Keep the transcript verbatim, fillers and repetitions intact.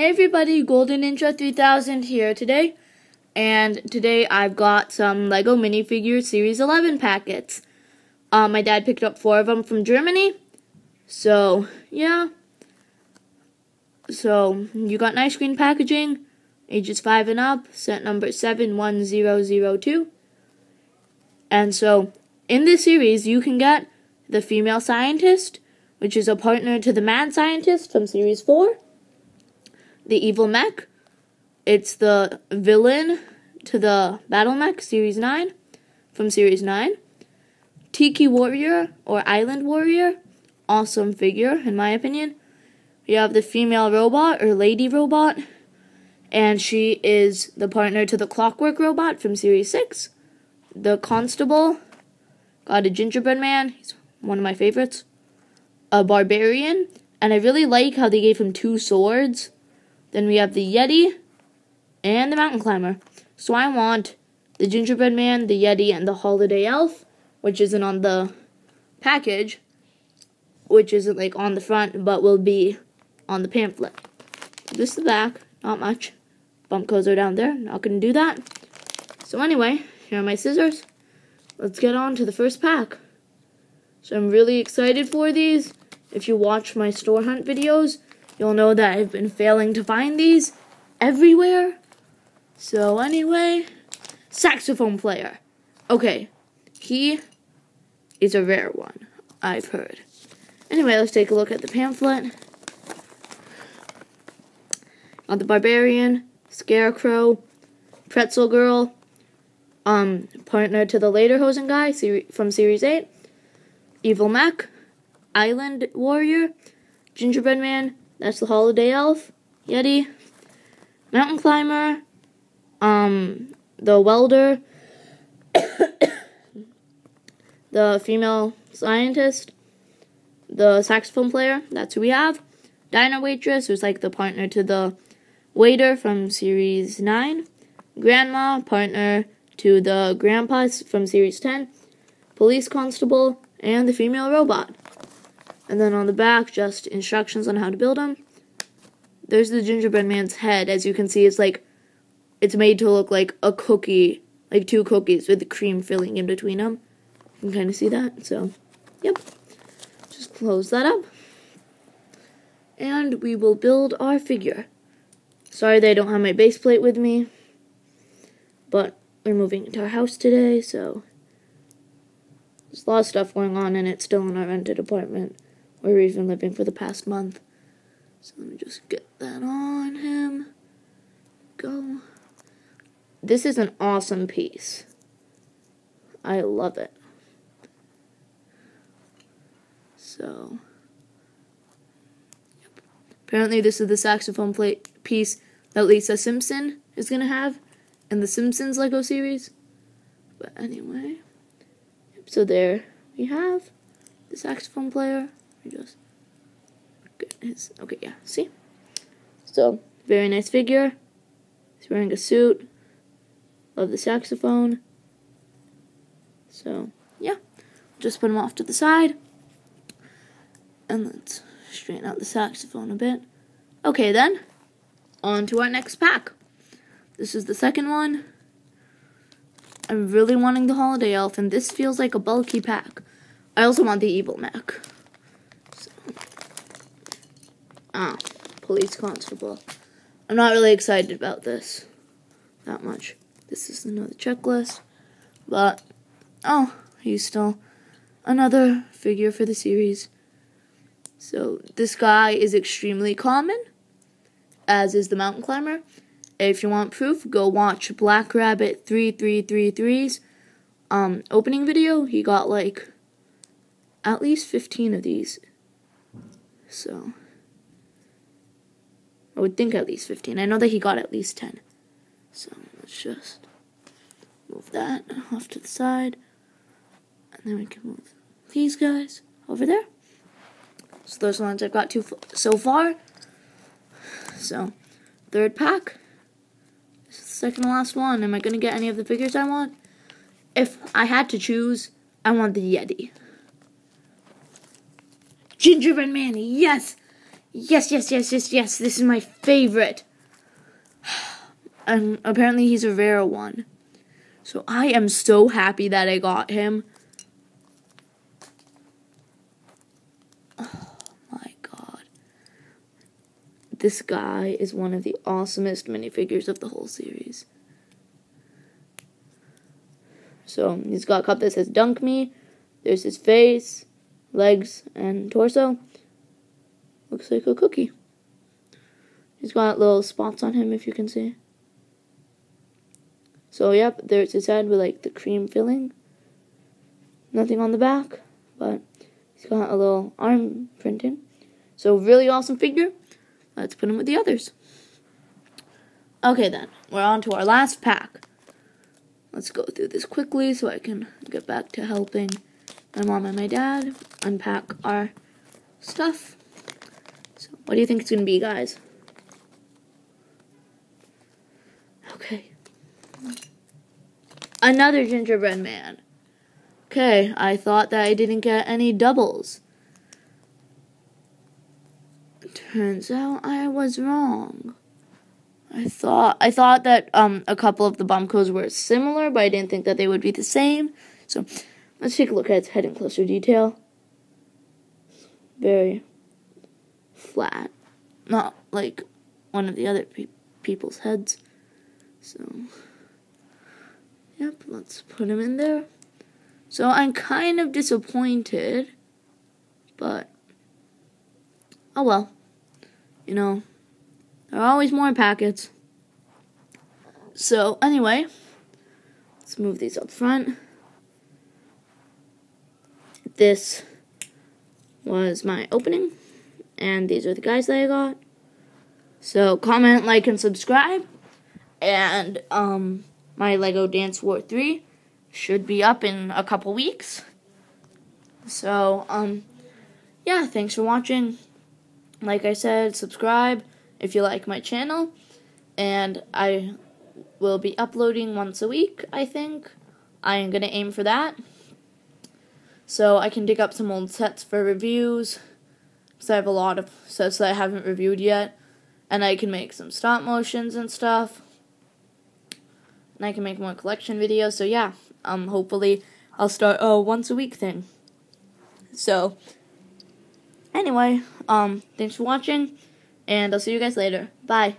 Hey everybody, Golden Ninja three thousand here today, and today I've got some LEGO Minifigures Series eleven packets. Um, my dad picked up four of them from Germany, so yeah. So, you got nice green packaging, ages five and up, set number seven one zero zero two. And so, in this series you can get the female scientist, which is a partner to the man scientist from series four. The evil mech, it's the villain to the battle mech, series nine, from series nine. Tiki warrior, or island warrior, awesome figure in my opinion. You have the female robot, or lady robot, and she is the partner to the clockwork robot from series six. The constable, got a gingerbread man, he's one of my favorites. A barbarian, and I really like how they gave him two swords. Then we have the Yeti and the mountain climber. So I want the gingerbread man, the Yeti, and the holiday elf, which isn't on the package, which isn't like on the front, but will be on the pamphlet. This is the back, not much. Bump codes are down there, not gonna do that. So anyway, here are my scissors. Let's get on to the first pack. So I'm really excited for these. If you watch my store hunt videos, you'll know that I've been failing to find these everywhere. So anyway, saxophone player. Okay, he is a rare one, I've heard. Anyway, let's take a look at the pamphlet. Got the barbarian, scarecrow, pretzel girl, um, partner to the Lederhosen guy from series eight, evil mech, island warrior, gingerbread man. That's the holiday elf, Yeti, mountain climber, um, the welder, the female scientist, the saxophone player, that's who we have, diner waitress, who's like the partner to the waiter from series nine, grandma, partner to the grandpa from series ten, police constable, and the female robot. And then on the back, just instructions on how to build them. There's the gingerbread man's head. As you can see, it's like, it's made to look like a cookie, like two cookies with the cream filling in between them. You can kind of see that, so, yep. Just close that up. And we will build our figure. Sorry that I don't have my base plate with me, but we're moving into our house today, so. There's a lot of stuff going on, and it's still in our rented apartment. Where we've been living for the past month. So let me just get that on him. Go. This is an awesome piece. I love it. So. Yep. Apparently this is the saxophone play piece that Lisa Simpson is going to have in the Simpsons LEGO series. But anyway. Yep, so there we have the saxophone player. Let me just get his, okay, yeah, see? So, very nice figure. He's wearing a suit. Love the saxophone. So, yeah. Just put him off to the side. And let's straighten out the saxophone a bit. Okay, then. On to our next pack. This is the second one. I'm really wanting the holiday elf, and this feels like a bulky pack. I also want the evil mech. Ah, police constable. I'm not really excited about this that much. This is another checklist, but oh, he's still another figure for the series. So this guy is extremely common, as is the mountain climber. If you want proof, go watch Black Rabbit three three three three's um opening video. He got like at least fifteen of these. So I would think at least fifteen. I know that he got at least ten. So let's just move that off to the side. And then we can move these guys over there. So those are the ones I've got two so far. So third pack. This is the second to last one. Am I going to get any of the figures I want? If I had to choose, I want the Yeti. Gingerbread Man, yes! Yes, yes, yes, yes, yes, this is my favorite. And apparently he's a rare one. So I am so happy that I got him. Oh my god. This guy is one of the awesomest minifigures of the whole series. So he's got a cup that says Dunk Me. There's his face, legs, and torso. Looks like a cookie. He's got little spots on him, if you can see. So, yep, there's his head with, like, the cream filling. Nothing on the back, but he's got a little arm printing. So, really awesome figure. Let's put him with the others. Okay, then. We're on to our last pack. Let's go through this quickly so I can get back to helping my mom and my dad unpack our stuff. So, what do you think it's going to be, guys? Okay. Another gingerbread man. Okay, I thought that I didn't get any doubles. Turns out I was wrong. I thought I thought that um a couple of the Bombcos were similar, but I didn't think that they would be the same. So let's take a look at its head in closer detail. Very flat, not like one of the other pe people's heads. So. Yep, let's put him in there. So I'm kind of disappointed, but oh well. You know, there are always more packets. So anyway, let's move these up front. This was my opening, and these are the guys that I got. So comment, like, and subscribe, and um... my LEGO Dance War three should be up in a couple weeks. So, um, yeah, thanks for watching. Like I said, subscribe if you like my channel. And I will be uploading once a week, I think. I am going to aim for that. So I can dig up some old sets for reviews. Because I have a lot of sets that I haven't reviewed yet. And I can make some stop motions and stuff. And I can make more collection videos, so yeah, um, hopefully I'll start a once-a-week thing. So, anyway, um, thanks for watching, and I'll see you guys later. Bye!